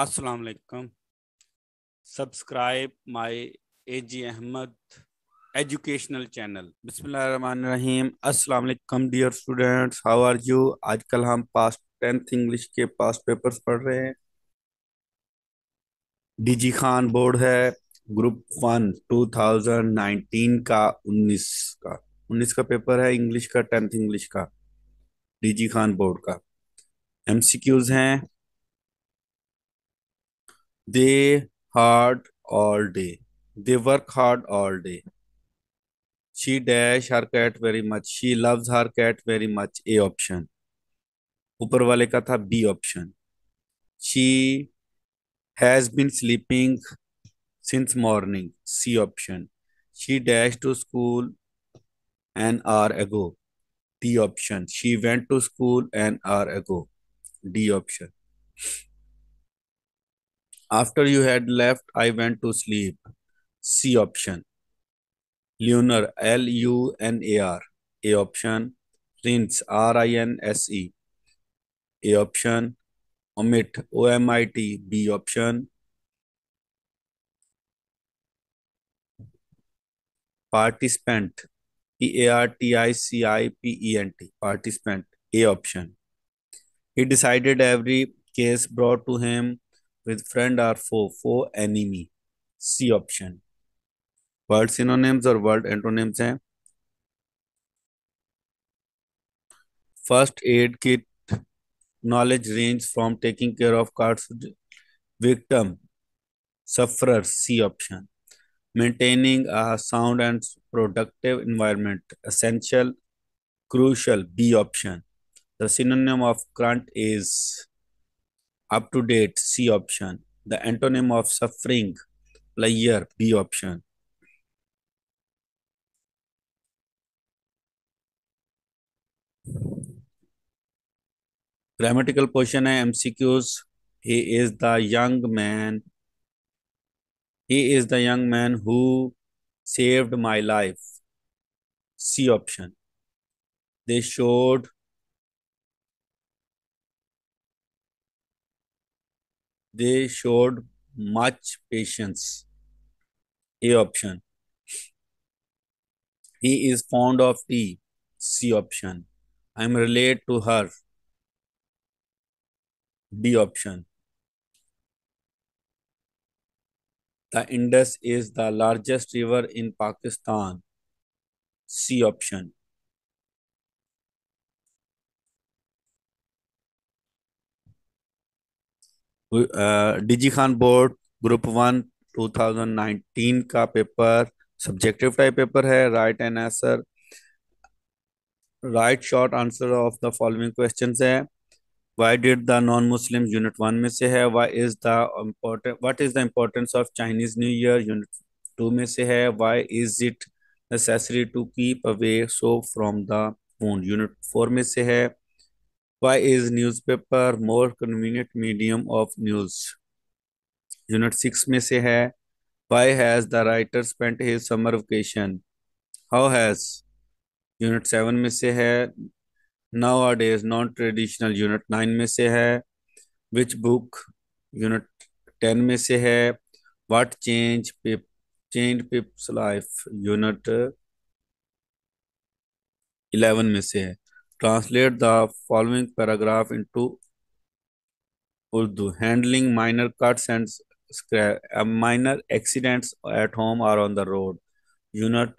अस्सलाम वालेकुम। Subscribe my AG Ahmad educational channel. बिस्मिल्लाहिर्रहमानिर्रहीम। अस्सलाम वालेकुम dear students, how are you. आजकल हम पास्ट 10th इंग्लिश के पास्ट पेपर्स पढ़ रहे हैं। डीजी खान बोर्ड है, ग्रुप 1 2019 का 19 का पेपर है, इंग्लिश का 10th इंग्लिश का, डीजी खान बोर्ड का। एमसीक्यूज हैं, they work hard all day, she dash her cat very much, she loves her cat very much, A option। ऊपर वाले का था B option। she has been sleeping since morning, C option। she dashed to school an hour ago, D option। she went to school an hour ago, D option। after you had left I went to sleep, C option। lunar, L-U-N-A-R, A option। rinse, R-I-N-S-E, A option। omit, O-M-I-T, B option। participant, P-A-R-T-I-C-I-P-E-N-T, participant, A option। he decided every case brought to him with friend or foe, foe enemy, C option। word synonyms और word antonyms हैं। first aid kit knowledge range from taking care of cards, victim, sufferer, C option। maintaining a sound and productive environment, essential, crucial, B option। the synonym of current is up to date, C option। the antonym of suffering, player, B option। grammatical portion है, MCQs। he is the young man who saved my life, C option। they showed much patience, A option। he is fond of tea, C option। I am related to her, D option। the Indus is the largest river in Pakistan, C option। DG Khan board group 1 2019 का paper subjective type paper है। Write an answer, write short answer of the following questions है। Why did the non Muslim unit 1 में से है। What is the importance of Chinese New Year unit 2 में से है। Why is it necessary to keep away soap from the wound unit 4 में से है। Why is newspaper more convenient medium of news, unit 6 में से है। Why has the writer spent his summer vacation, how has, unit 7 में से है। nowadays non traditional, unit 9 में से है। which book, यूनिट 10 में से है। what changed people's life, unit 11 में से है। Translate the following paragraph into Urdu। handling minor cuts and scrap, minor accidents at home or on the road, unit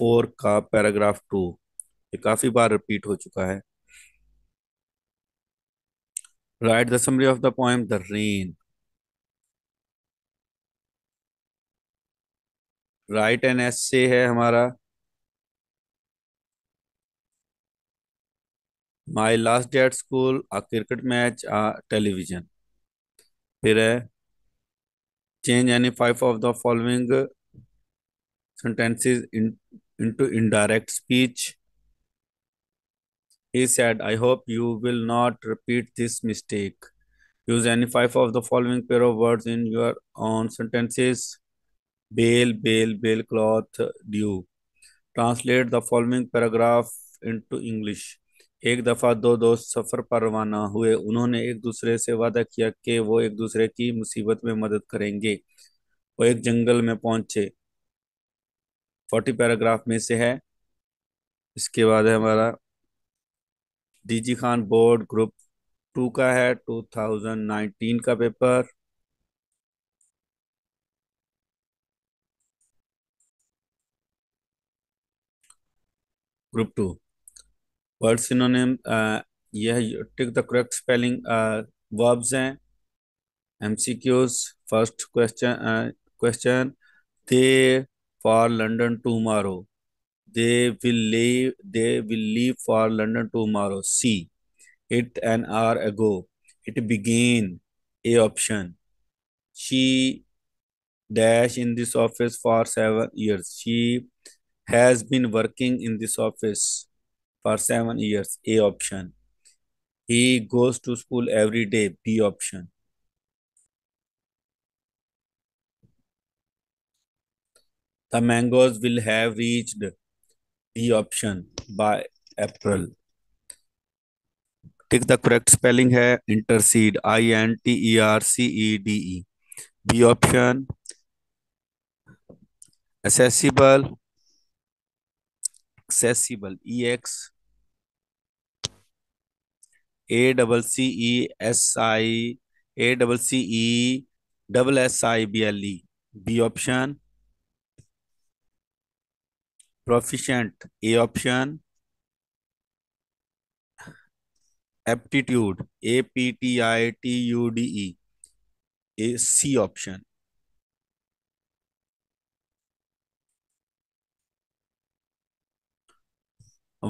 4 का paragraph 2। ये काफी बार repeat हो चुका है। Write the summary of the poem The Rain। Write an essay है हमारा। My last day at school, a cricket match, a television। फिर है change any 5 of the following sentences into indirect speech। He said, I hope you will not repeat this mistake। Use any 5 of the following pair of words in your own sentences। Bail, bail, bailcloth, due। Translate the following paragraph into English। एक दफ़ा दो दोस्त सफ़र पर रवाना हुए। उन्होंने एक दूसरे से वादा किया कि वो एक दूसरे की मुसीबत में मदद करेंगे। वो एक जंगल में पहुंचे। 40 पैराग्राफ में से है। इसके बाद है हमारा डीजी खान बोर्ड ग्रुप 2 का है 2019 का पेपर। ग्रुप 2 वर्ड सिनोनिम यह tick the correct spelling verbs हैं। MCQs first question they for London tomorrow, they will leave for London tomorrow. C it an hour ago, it began. A option she dash in this office for 7 years, she has been working in this office for 7 years. A option he goes to school every day. B option the mangoes will have reached. D option by April. Tick the correct spelling hai intercede, intercede. B option accessible, ex ACCESSIBLE. B option proficient. A option aptitude, aptitude. C option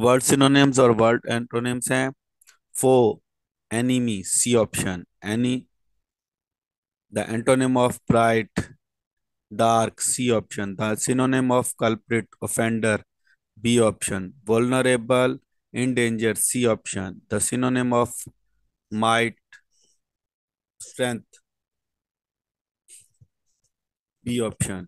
word synonyms और word antonyms हैं। Foe enemy. C option any the antonym of bright, dark. C option the synonym of culprit, offender. B option vulnerable, in danger. C option the synonym of might, strength. B option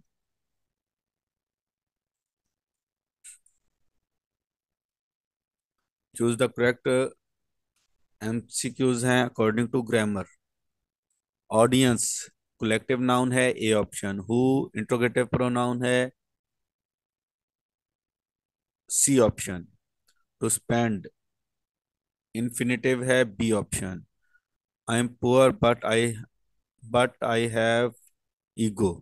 choose the correct MCQs हैं according to grammar. Audience collective noun है। A option who interrogative pronoun है। C option to spend infinitive है। B option I am poor but I have ego.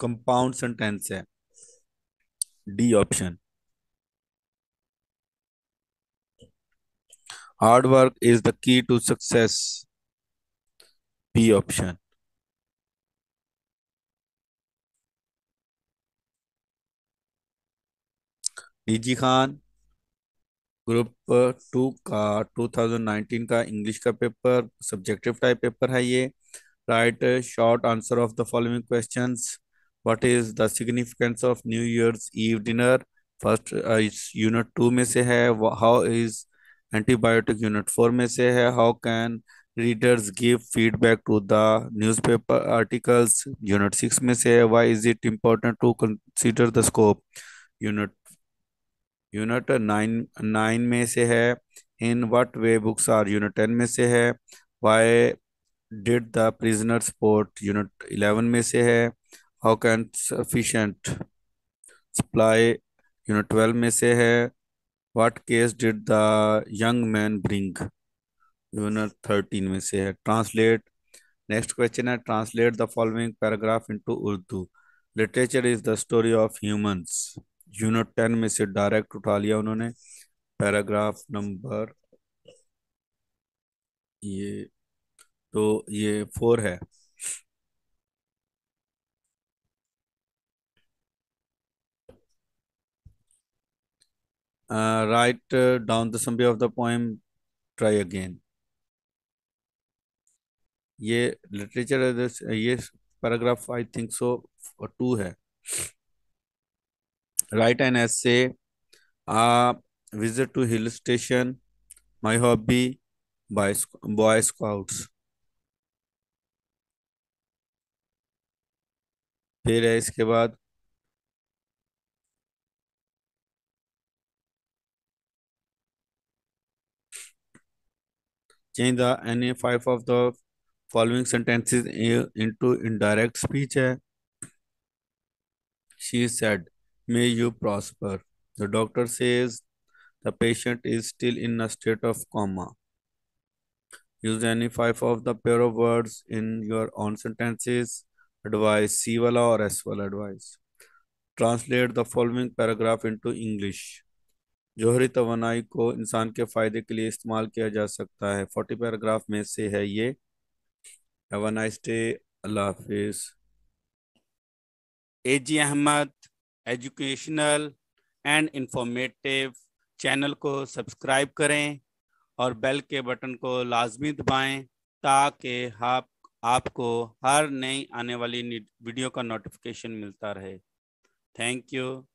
Compound sentence है। D option hard work is the key to success. B option DG Khan group 2 का 2019 का English का paper subjective type paper है ये। Write short answer of the following questions. What is the significance of New Year's Eve dinner? First unit 2 में से है। How is antibiotic unit 4 में से है। How can readers give feedback to the newspaper articles unit 6 में से है। Why is it important to consider the scope unit 9 में से है। In what way books are unit 10 में से है। Why did the prisoner sport unit 11 में से है। How can sufficient supply unit 12 में से है। What case did the young man bring unit 13 में से है। Translate next question है translate the following paragraph into Urdu. Literature is the story of humans unit 10 में से direct उठा लिया उन्होंने। Paragraph number ये 4 है। Write down the summary of the poem. Try again. ये literature this ये paragraph I think so 2 है। Write an essay. Visit to hill station. My hobby boy scouts. फिर है इसके बाद Change the NA5 of the following sentences into indirect speech है. She said, "May you prosper." The doctor says the patient is still in a state of coma. Use NA5 of the pair of words in your own sentences. Advice, C वाला और S वाला advice. Translate the following paragraph into English. जोहरी तवानाई को इंसान के फ़ायदे के लिए इस्तेमाल किया जा सकता है. 40 पैराग्राफ में से है ये. Have a nice day. Allah Hafiz. A.G. Ahmad educational and informative channel को सब्सक्राइब करें और बेल के बटन को लाजमी दबाएं ताकि आपको हर नई आने वाली वीडियो का नोटिफिकेशन मिलता रहे. Thank you.